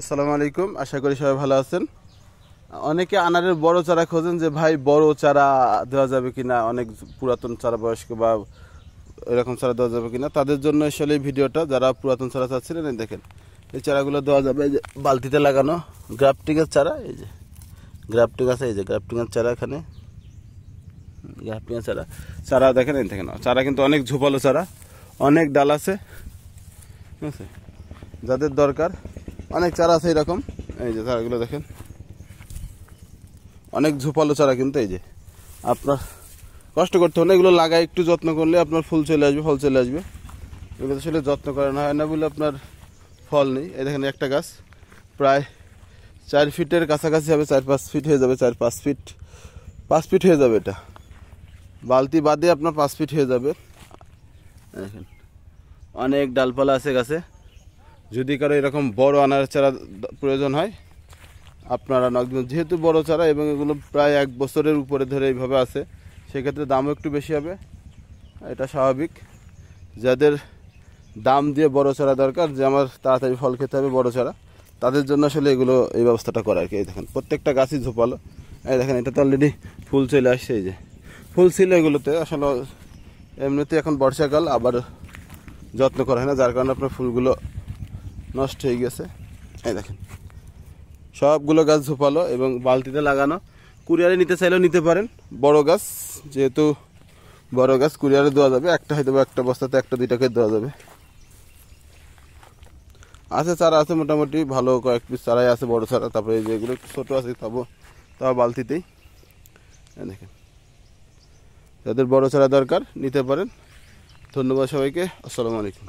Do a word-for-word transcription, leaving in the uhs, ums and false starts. আসসালামু আলাইকুম आशा करी सबाई भालो आছেন। अनेके আনারের বড় চারা খোঁজেন যে ভাই বড় চারা দেওয়া যাবে কিনা, অনেক পুরাতন চারা বয়স্ক বা এরকম চারা দেওয়া যাবে কিনা, তাদের জন্য আসলে ভিডিওটা। যারা পুরাতন চারা চাচ্ছিলেন এই দেখেন এই চারাগুলো দেওয়া যাবে। এই যে বালতিতে লাগানো গ্রাফটিংয়ের চারা, এই যে গ্রাফটিং আছে, এই যে গ্রাফটিংয়ের চারা, এখানে গ্রাফটিংয়ের চারা চারা দেখেন এই দেখেন চারা কিন্তু অনেক ঝোপালো চারা, অনেক ডাল আছে। ঠিক আছে, যাদের দরকার অনেক চারা আছে এরকম, এই যে চারাগুলো দেখেন অনেক ঝোপালো চারা, কিন্তু এই যে আপনার কষ্ট করতে হবে না, এগুলো লাগায় একটু যত্ন করলে আপনার ফুল চলে আসবে, ফল চলে আসবে। এগুলো আসলে যত্ন করা হয় না বলে আপনার ফল নেই। এই দেখেন একটা গাছ প্রায় চার ফিটের কাছাকাছি হবে, চার পাঁচ ফিট হয়ে যাবে, চার পাঁচ ফিট পাঁচ ফিট হয়ে যাবে, এটা বালতি বাদে আপনার পাঁচ ফিট হয়ে যাবে। দেখেন অনেক ডালপালা আছে গাছে। যদি কারো এরকম বড় আনার চারা প্রয়োজন হয় আপনারা নক দিবেন, যেহেতু বড় চারা এবং এগুলো প্রায় এক বছরের উপরে ধরে এইভাবে আছে, সেক্ষেত্রে দামও একটু বেশি হবে, এটা স্বাভাবিক। যাদের দাম দিয়ে বড় চারা দরকার, যে আমার তাড়াতাড়ি ফল খেতে হবে বড় চারা, তাদের জন্য আসলে এগুলো এই ব্যবস্থাটা করা আর কি। এই দেখেন প্রত্যেকটা গাছই ঝোপালো। এই দেখেন এটা তো অলরেডি ফুল চলে আসছে, এই যে ফুল ছিল এগুলোতে। আসলে এমনিতে এখন বর্ষাকাল, আবার যত্ন করা হয় না, যার কারণে আপনার ফুলগুলো নষ্ট হয়ে গেছে। এই দেখেন সবগুলো গাছ ঝোপালো এবং বালতিতে লাগানো। কুরিয়ারে নিতে চাইলেও নিতে পারেন, বড় গাছ যেহেতু বড় গাছ কুরিয়ারে দেওয়া যাবে। একটা হয়তো একটা বস্তাতে একটা দুইটাকে দেওয়া যাবে। আছে চারা আছে মোটামুটি ভালো, কয়েক পিস চারাই আছে বড় চারা। তারপরে যেগুলো একটু ছোটো আছে তবু তাও বালতিতেই। দেখেন যাদের বড় চারা দরকার নিতে পারেন। ধন্যবাদ সবাইকে, আসসালামু আলাইকুম।